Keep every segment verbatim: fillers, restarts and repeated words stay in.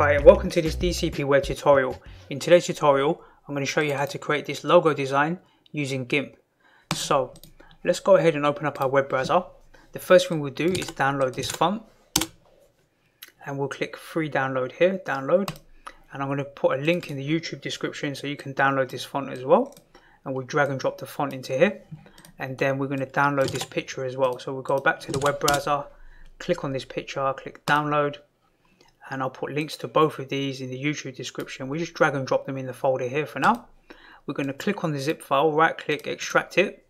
Hi and welcome to this D C P Web tutorial. In today's tutorial I'm going to show you how to create this logo design using GIMP. So let's go ahead and open up our web browser. The first thing we'll do is download this font and we'll click free download here, download, and I'm going to put a link in the YouTube description so you can download this font as well, and we'll drag and drop the font into here, and then we're going to download this picture as well. So we'll go back to the web browser, click on this picture, click download, and I'll put links to both of these in the YouTube description. We just drag and drop them in the folder here for now. We're going to click on the zip file, right click, extract it.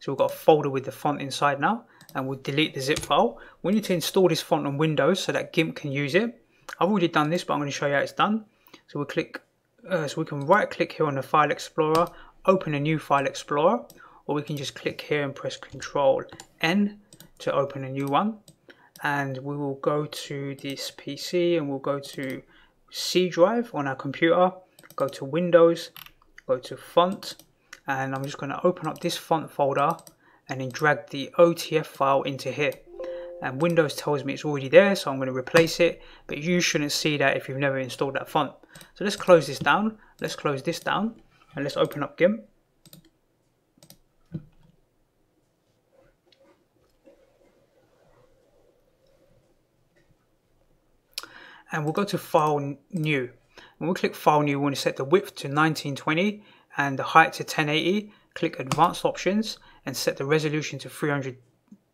So we've got a folder with the font inside now, and we'll delete the zip file. We need to install this font on Windows so that GIMP can use it. I've already done this, but I'm going to show you how it's done. So we'll click, uh, so we can right click here on the File Explorer, open a new File Explorer, or we can just click here and press Control N to open a new one. And we will go to this P C and we'll go to C drive on our computer, go to Windows, go to font, and I'm just going to open up this font folder and then drag the O T F file into here. And Windows tells me it's already there, so I'm going to replace it, but you shouldn't see that if you've never installed that font. So let's close this down, let's close this down, and let's open up GIMP. And we'll go to File, New. When we click File, New, we want to set the width to nineteen twenty and the height to ten eighty. Click Advanced Options and set the resolution to three hundred,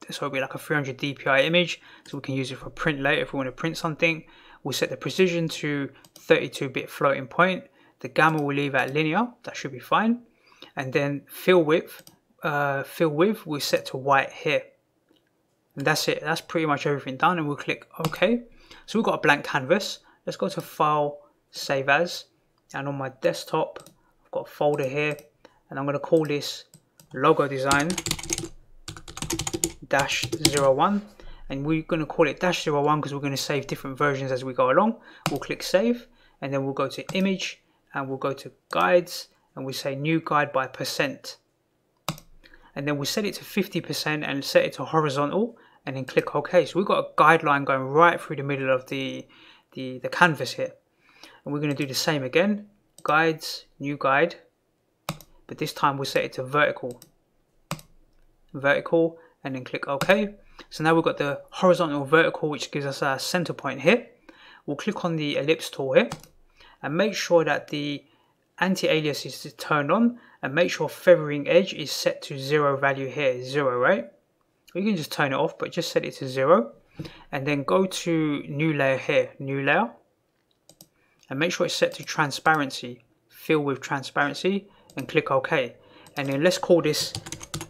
so it'll be like a three hundred D P I image, so we can use it for print later if we want to print something. We'll set the precision to thirty-two bit floating point. The gamma we'll leave at linear, that should be fine. And then fill width, uh, fill width we'll set to white here. And that's it, that's pretty much everything done, and we'll click OK. So we've got a blank canvas. Let's go to File, Save As, and on my desktop I've got a folder here, and I'm going to call this Logo Design dash zero one, and we're going to call it dash zero one because we're going to save different versions as we go along. We'll click Save, and then we'll go to Image, and we'll go to Guides, and we say New Guide by percent, and then we'll set it to fifty percent and set it to horizontal, and then click OK. So we've got a guideline going right through the middle of the, the, the canvas here. And we're going to do the same again. Guides, new guide. But this time we'll set it to vertical. Vertical, and then click OK. So now we've got the horizontal vertical, which gives us our center point here. We'll click on the ellipse tool here. And make sure that the anti-alias is turned on. And make sure feathering edge is set to zero value here. Zero, right? You can just turn it off, but just set it to zero, and then go to new layer here, new layer, and make sure it's set to transparency, fill with transparency, and click OK. And then let's call this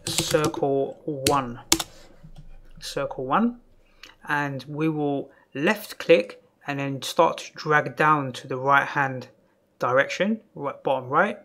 circle one, circle one, and we will left click and then start to drag down to the right hand direction, right bottom right.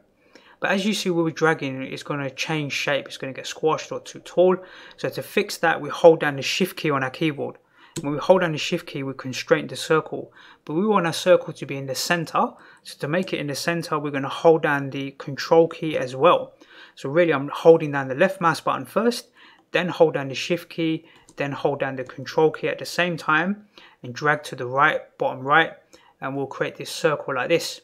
But as you see, we were dragging, it's going to change shape. It's going to get squashed or too tall. So to fix that, we hold down the shift key on our keyboard. When we hold down the shift key, we constrain the circle. But we want our circle to be in the center. So to make it in the center, we're going to hold down the control key as well. So really, I'm holding down the left mouse button first, then hold down the shift key, then hold down the control key at the same time, and drag to the right, bottom right, and we'll create this circle like this.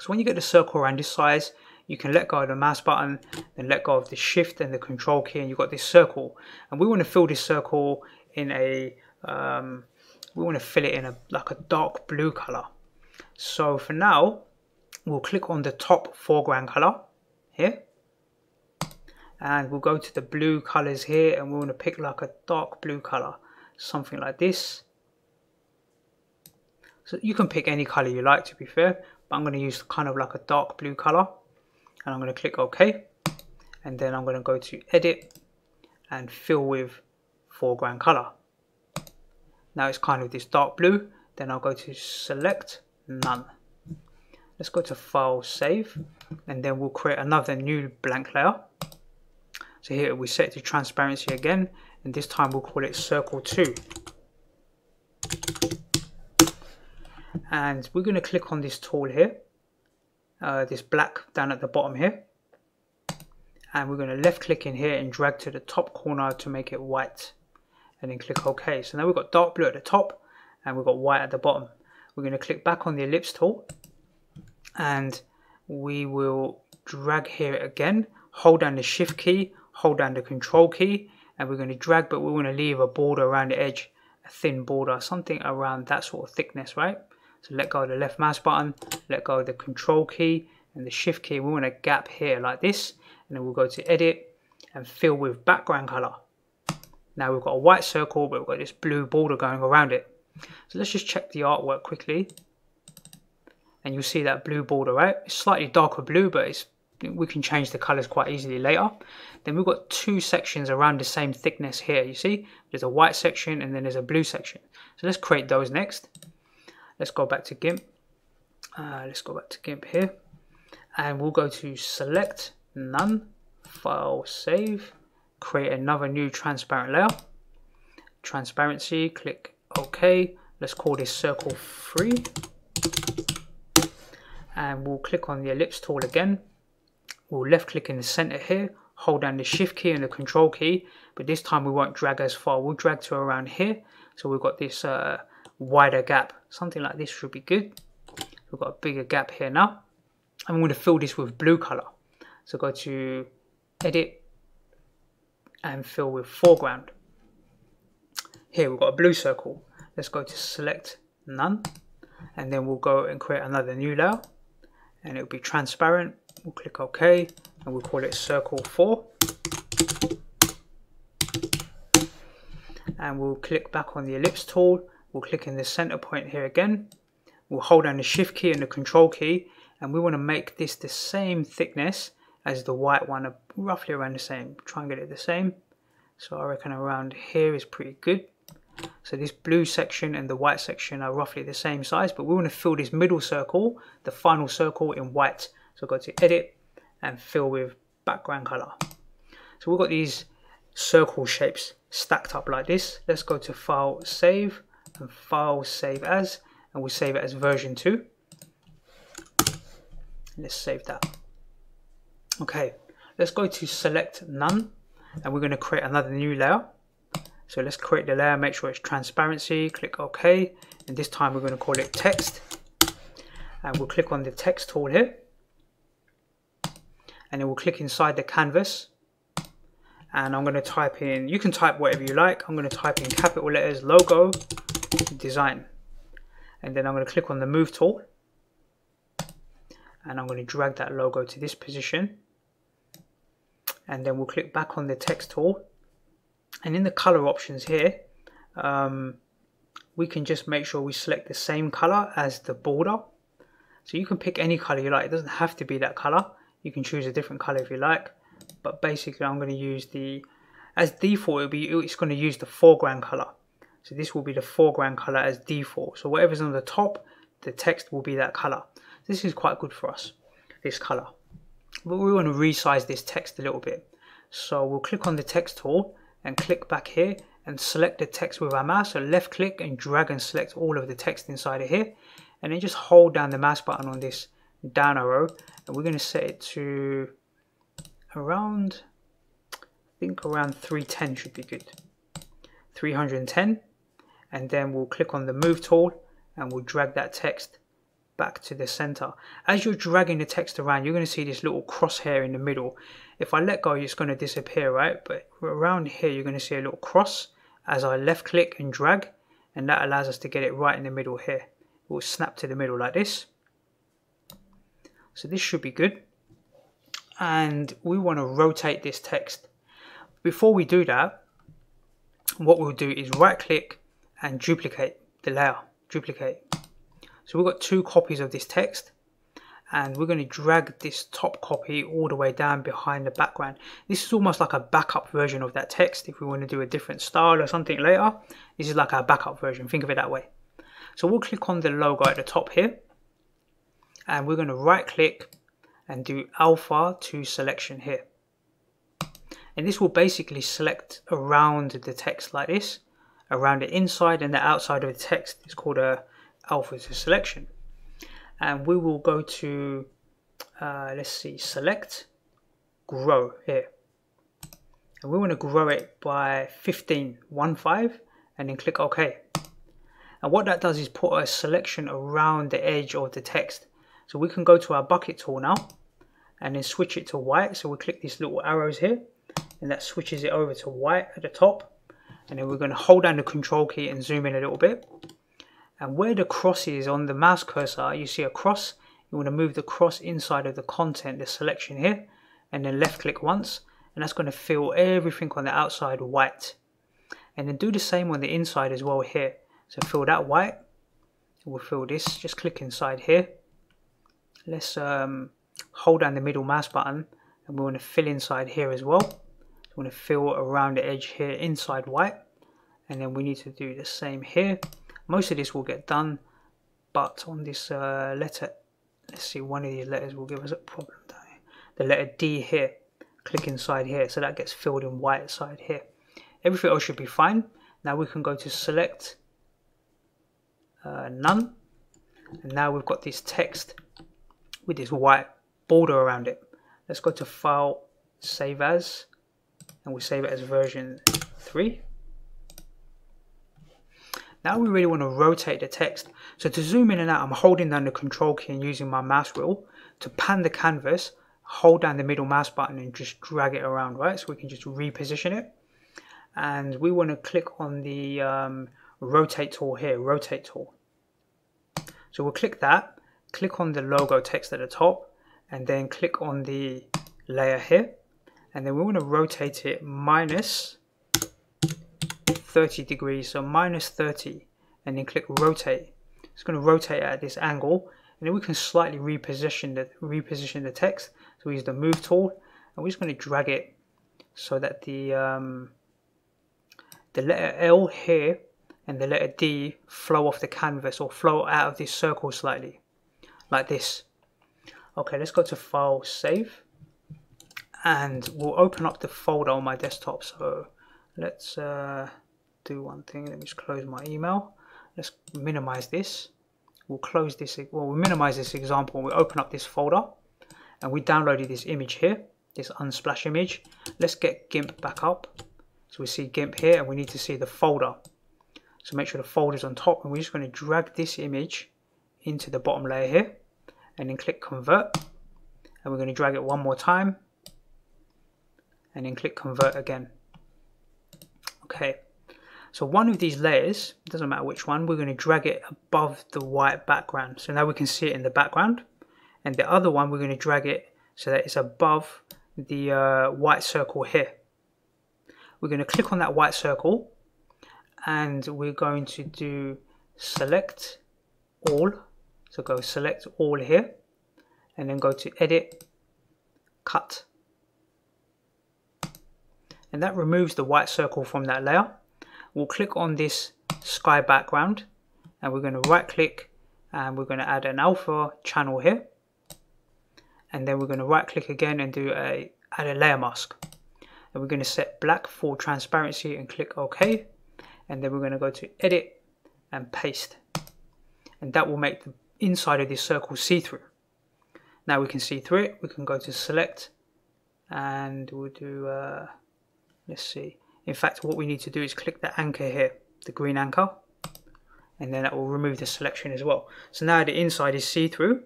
So when you get the circle around this size, you can let go of the mouse button, then let go of the shift and the control key, and you've got this circle. And we want to fill this circle in a, um, we want to fill it in a like a dark blue color. So for now, we'll click on the top foreground color here, and we'll go to the blue colors here, and we want to pick like a dark blue color, something like this. So you can pick any color you like, to be fair, but I'm going to use kind of like a dark blue color. And I'm going to click OK, and then I'm going to go to edit and fill with foreground color. Now it's kind of this dark blue. Then I'll go to select none. Let's go to File, Save, and then we'll create another new blank layer. So here we set it to transparency again, and this time we'll call it circle two. And we're going to click on this tool here, Uh, this black down at the bottom here, and we're going to left click in here and drag to the top corner to make it white, and then click OK. So now we've got dark blue at the top and we've got white at the bottom. we're going to click back on the ellipse tool and we will drag here again, hold down the shift key, hold down the control key, and we're going to drag, but we want to leave a border around the edge, a thin border, something around that sort of thickness, right? So let go of the left mouse button, let go of the control key and the shift key. We want a gap here like this, and then we'll go to edit and fill with background color. Now we've got a white circle, but we've got this blue border going around it. So let's just check the artwork quickly. And you'll see that blue border, right? It's slightly darker blue, but it's, we can change the colors quite easily later. Then we've got two sections around the same thickness here, you see? There's a white section and then there's a blue section. So let's create those next. Let's go back to GIMP. Uh, let's go back to GIMP here. And we'll go to Select, None, File, Save. Create another new transparent layer. Transparency, click OK. Let's call this circle three. And we'll click on the ellipse tool again. We'll left click in the center here, hold down the shift key and the control key, but this time we won't drag as far, we'll drag to around here. So we've got this uh, wider gap, something like this should be good. We've got a bigger gap here now. I'm going to fill this with blue color. So go to edit and fill with foreground. Here we've got a blue circle. Let's go to select none, and then we'll go and create another new layer, and it'll be transparent. We'll click OK and we'll call it circle four, and we'll click back on the ellipse tool. We'll click in the center point here again. We'll hold down the shift key and the control key, and we want to make this the same thickness as the white one, roughly around the same. Try and get it the same. So I reckon around here is pretty good. So this blue section and the white section are roughly the same size, but we want to fill this middle circle, the final circle, in white. So go to edit and fill with background color. So we've got these circle shapes stacked up like this. Let's go to file save and file save as, and we'll save it as version two. Let's save that. Okay, let's go to select none, and we're going to create another new layer. So let's create the layer, make sure it's transparency, click OK, and this time we're going to call it text, and we'll click on the text tool here, and then we'll click inside the canvas, and I'm going to type in, you can type whatever you like, I'm going to type in capital letters logo design, and then I'm going to click on the move tool, and I'm going to drag that logo to this position, and then we'll click back on the text tool. And in the color options here, um, we can just make sure we select the same color as the border. So you can pick any color you like. It doesn't have to be that color. You can choose a different color if you like. But basically, I'm going to use the, as default, it'll be, it's going to use the foreground color. So this will be the foreground color as default. So whatever's on the top, the text will be that color. This is quite good for us, this color. But we want to resize this text a little bit. So we'll click on the text tool and click back here and select the text with our mouse. So left click and drag and select all of the text inside of here, and then just hold down the mouse button on this down arrow, and we're going to set it to around, I think around three ten should be good, three hundred ten, and then we'll click on the move tool and we'll drag that text back to the center. As you're dragging the text around, you're going to see this little crosshair in the middle. If I let go, it's going to disappear, right? But around here, you're going to see a little cross as I left click and drag, and that allows us to get it right in the middle here. It will snap to the middle like this. So this should be good. And we want to rotate this text. Before we do that, what we'll do is right click and duplicate the layer, duplicate. So we've got two copies of this text, and we're going to drag this top copy all the way down behind the background. This is almost like a backup version of that text. If we want to do a different style or something later, this is like our backup version. Think of it that way. So we'll click on the logo at the top here, and we're going to right click and do alpha to selection here. And this will basically select around the text like this, around the inside and the outside of the text. It's called a alpha to selection, and we will go to uh, let's see, select, grow here, and we want to grow it by fifteen, one five, and then click OK. And what that does is put a selection around the edge of the text. So we can go to our bucket tool now and then switch it to white. So we click these little arrows here and that switches it over to white at the top. And then we're going to hold down the control key and zoom in a little bit. And where the cross is on the mouse cursor, you see a cross. You want to move the cross inside of the content, the selection here, and then left click once. And that's going to fill everything on the outside white. And then do the same on the inside as well here. So fill that white. We'll fill this. Just click inside here. Let's um, hold down the middle mouse button. And we want to fill inside here as well. So we want to fill around the edge here inside white. And then we need to do the same here. Most of this will get done, but on this uh, letter, let's see, one of these letters will give us a problem down here. The letter D here, click inside here, so that gets filled in white side here. Everything else should be fine. Now we can go to select uh, none, and now we've got this text with this white border around it. Let's go to file, save as, and we'll save it as version three. Now we really want to rotate the text. So to zoom in and out, I'm holding down the control key and using my mouse wheel. To pan the canvas, hold down the middle mouse button and just drag it around, right? So we can just reposition it. And we want to click on the um, rotate tool here, rotate tool. So we'll click that, click on the logo text at the top, and then click on the layer here. And then we want to rotate it minus thirty degrees, so minus thirty, and then click rotate. It's going to rotate at this angle, and then we can slightly reposition the reposition the text. So we use the move tool, and we're just going to drag it so that the um, the letter L here and the letter D flow off the canvas or flow out of this circle slightly, like this. Okay, let's go to File, Save, and we'll open up the folder on my desktop. So let's. Uh, do one thing, let me just close my email. Let's minimize this. We'll close this, well, we'll minimize this example. We'll open up this folder, and we downloaded this image here, this unsplash image. Let's get GIMP back up. So we see GIMP here, and we need to see the folder. So make sure the folder's on top, and we're just going to drag this image into the bottom layer here, and then click convert. And we're going to drag it one more time, and then click convert again. Okay. So one of these layers, doesn't matter which one, we're going to drag it above the white background. So now we can see it in the background. And the other one, we're going to drag it so that it's above the uh, white circle here. We're going to click on that white circle, and we're going to do select all. So go select all here, and then go to edit, cut. And that removes the white circle from that layer. We'll click on this sky background, and we're going to right click, and we're going to add an alpha channel here, and then we're going to right click again and do a add a layer mask, and we're going to set black for transparency and click OK, and then we're going to go to edit and paste, and that will make the inside of this circle see-through. Now we can see through it. We can go to select, and we'll do uh, let's see. In fact, what we need to do is click the anchor here, the green anchor, and then that will remove the selection as well. So now the inside is see-through.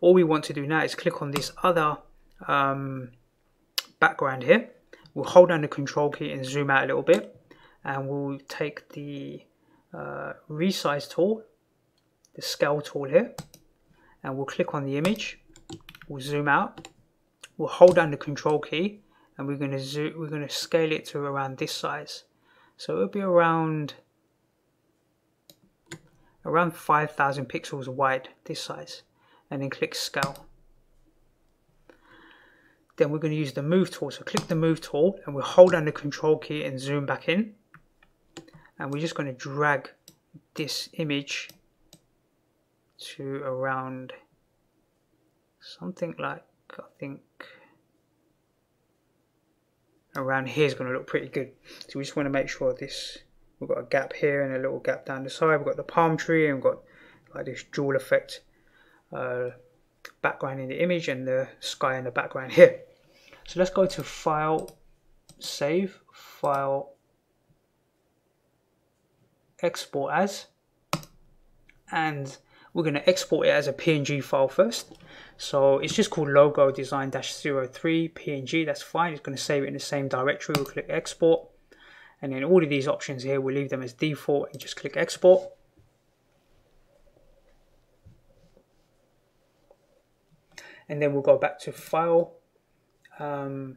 All we want to do now is click on this other um, background here. We'll hold down the control key and zoom out a little bit, and we'll take the uh, resize tool, the scale tool here, and we'll click on the image. We'll zoom out. We'll hold down the control key, and we're going to zoom, we're going to scale it to around this size, so it'll be around around five thousand pixels wide, this size, and then click scale. Then we're going to use the move tool, so click the move tool, and we'll hold down the control key and zoom back in, and we're just going to drag this image to around something like, I think around here is going to look pretty good. So we just want to make sure this, we've got a gap here and a little gap down the side. We've got the palm tree, and we've got like this dual effect uh, background in the image and the sky in the background here. So let's go to File, Save, File, Export As, and we're going to export it as a P N G file first. So it's just called logo design dash zero three P N G, that's fine. It's going to save it in the same directory. We'll click export, and then all of these options here, we'll leave them as default and just click export. And then we'll go back to file, um,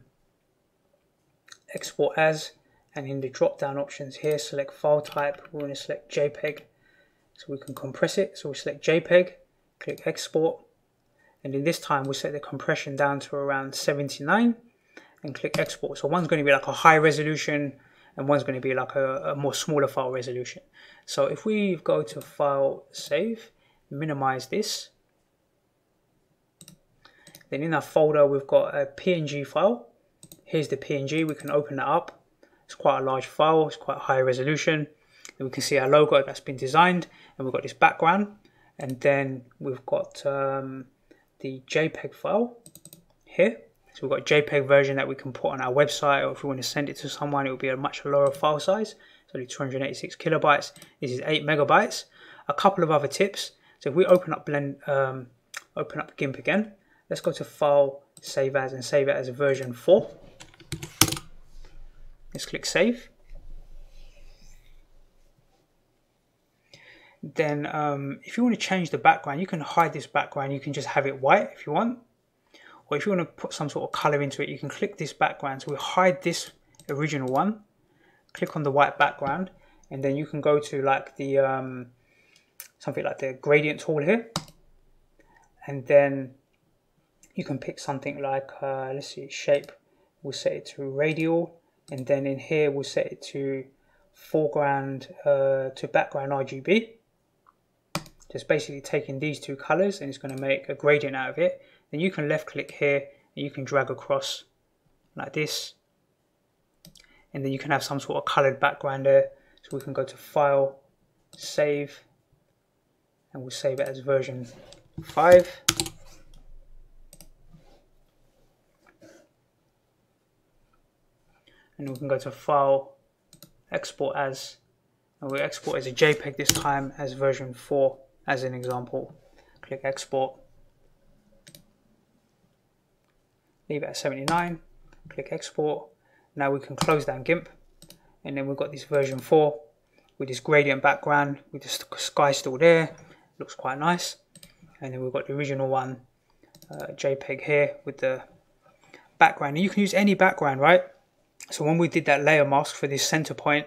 export as, and in the drop down options here, select file type. We're going to select JPEG so we can compress it. So we select JPEG, click export, and in this time we'll set the compression down to around seventy-nine and click export. So one's going to be like a high resolution and one's going to be like a, a more smaller file resolution. So if we go to file, save, minimize this, then in our folder we've got a P N G file. Here's the P N G, we can open that up. It's quite a large file, it's quite high resolution. Then we can see our logo that's been designed, and we've got this background, and then we've got um, the JPEG file here. So we've got a JPEG version that we can put on our website, or if we want to send it to someone, it will be a much lower file size. It's only two hundred eighty-six kilobytes. This is eight megabytes. A couple of other tips. So if we open up blend, um, open up GIMP again, let's go to file, save as, and save it as a version four. Let's click save. Then um, if you want to change the background, you can hide this background. You can just have it white if you want. Or if you want to put some sort of color into it, you can click this background. So we hide this original one, click on the white background, and then you can go to like the, um, something like the gradient tool here. And then you can pick something like, uh, let's see, shape. We'll set it to radial. And then in here, we'll set it to foreground uh, to background R G B. Just basically taking these two colors, and it's going to make a gradient out of it. Then you can left click here and you can drag across like this. And then you can have some sort of colored background there. So we can go to file, save, and we'll save it as version five. And we can go to file, export as, and we'll export as a JPEG this time as version four as an example. Click export, leave it at seventy-nine, click export. Now we can close down GIMP, and then we've got this version four with this gradient background with the sky still there, looks quite nice. And then we've got the original one, uh, JPEG here with the background, and you can use any background, right? So when we did that layer mask for this center point,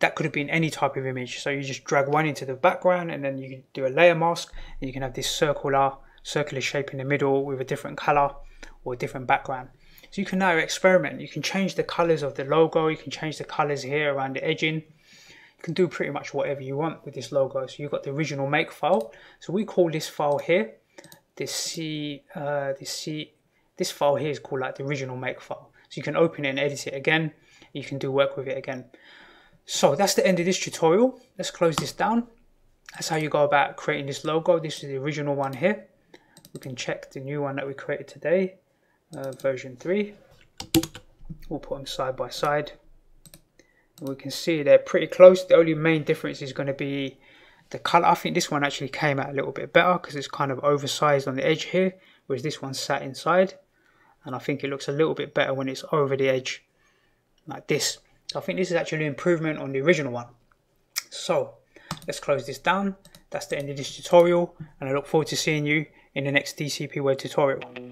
that could have been any type of image. So you just drag one into the background, and then you can do a layer mask, and you can have this circular, circular shape in the middle with a different color or a different background. So you can now experiment. You can change the colors of the logo. You can change the colors here around the edging. You can do pretty much whatever you want with this logo. So you've got the original make file. So we call this file here, this C, uh, this C, this file here is called like the original make file. So you can open it and edit it again. You can do work with it again. So that's the end of this tutorial. Let's close this down. That's how you go about creating this logo. This is the original one here. We can check the new one that we created today, uh, version three. We'll put them side by side. And we can see they're pretty close. The only main difference is going to be the color. I think this one actually came out a little bit better because it's kind of oversized on the edge here, whereas this one sat inside. And I think it looks a little bit better when it's over the edge like this. So I think this is actually an improvement on the original one. So let's close this down. That's the end of this tutorial, and I look forward to seeing you in the next D C P Web tutorial.